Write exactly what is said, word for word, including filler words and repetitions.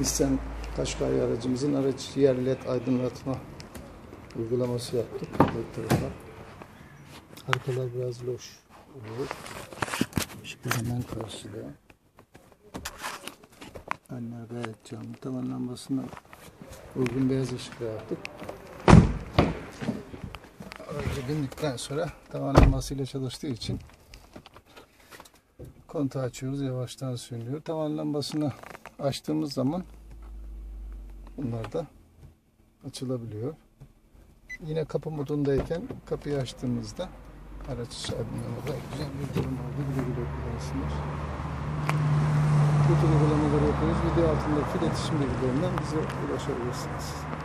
Nissan Qashqai aracımızın araç yer led aydınlatma uygulaması yaptık. Arkalar biraz loş oluyor. Işıklar hemen karşıda. Önler gayet canlı. Tavan lambasına uygun beyaz ışıklar yaptık. Aracı bindikten sonra tavan lambasıyla çalıştığı için kontağı açıyoruz, yavaştan sönüyor. Tavan lambasını açtığımız zaman bunlar da açılabiliyor. Yine kapı modundayken kapıyı açtığımızda araç aydınlanıyor. Güzel bir durum oldu. Güle güle kullanırsınız. Bu tür uygulamaları yapıyoruz. Video altındaki iletişim bilgilerinden bize ulaşabilirsiniz.